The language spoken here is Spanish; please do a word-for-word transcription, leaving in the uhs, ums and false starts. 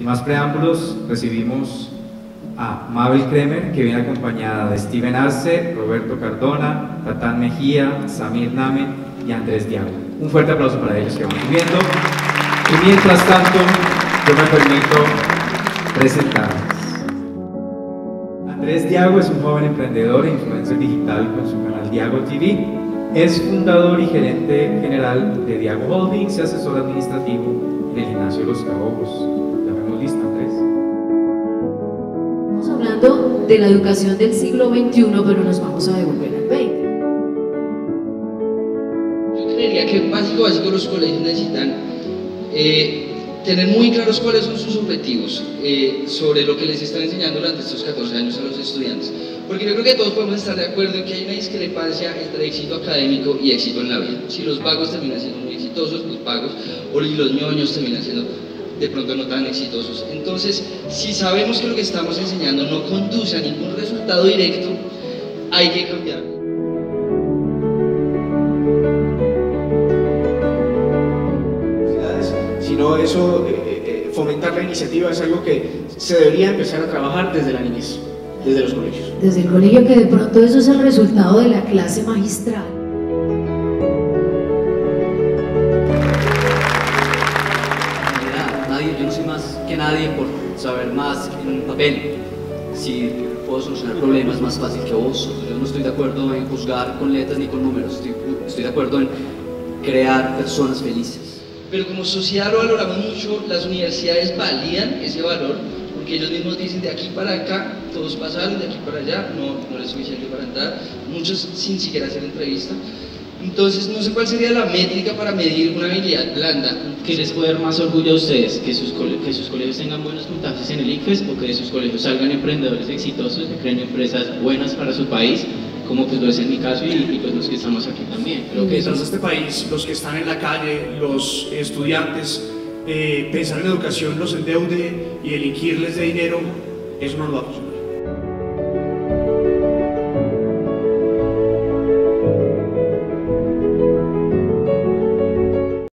Sin más preámbulos, recibimos a Mabel Kremer, que viene acompañada de Steven Arce, Roberto Cardona, Tatán Mejía, Samir Name y Andrés Diago. Un fuerte aplauso para ellos que van viendo. Y mientras tanto, yo me permito presentarles. Andrés Diago es un joven emprendedor e influencer digital con su canal Diago T V. Es fundador y gerente general de Diago Holdings y asesor administrativo del Gimnasio Los Cabojos. ¿La vemos lista, Andrés? Estamos hablando de la educación del siglo veintiuno, pero nos vamos a devolver al veinte. Yo creería que básico, básico los colegios necesitan eh, tener muy claros cuáles son sus objetivos eh, sobre lo que les están enseñando durante estos catorce años a los estudiantes, porque yo creo que todos podemos estar de acuerdo en que hay una discrepancia entre éxito académico y éxito en la vida. Si los vagos terminan siendo muy exitosos, los vagos, o los ñoños terminan siendo de pronto no tan exitosos. Entonces, si sabemos que lo que estamos enseñando no conduce a ningún resultado directo, hay que cambiarlo. Sino eso, eh, eh, fomentar la iniciativa es algo que se debería empezar a trabajar desde la niñez, desde los colegios. Desde el colegio, que de pronto eso es el resultado de la clase magistral. Mira, nadie, yo no soy más que nadie por saber más en un papel. Si puedo solucionar problemas más fácil que vos, yo no estoy de acuerdo en juzgar con letras ni con números, estoy, estoy de acuerdo en crear personas felices. Pero como sociedad lo valoramos mucho, las universidades validan ese valor, porque ellos mismos dicen de aquí para acá, todos pasaron, de aquí para allá, no, no les fui serio para entrar, muchos sin siquiera hacer entrevista. Entonces no sé cuál sería la métrica para medir una habilidad blanda. ¿Qué les puede dar más orgullo a ustedes? ¿Que sus, que sus colegios tengan buenos puntajes en el I C F E S o que de sus colegios salgan emprendedores exitosos que creen empresas buenas para su país? Como pues lo es en mi caso y, y pues los que estamos aquí también. Creo que eso... en este país, los que están en la calle, los estudiantes, eh, pensar en la educación los endeude y el inquirles de dinero, eso no lo va a funcionar.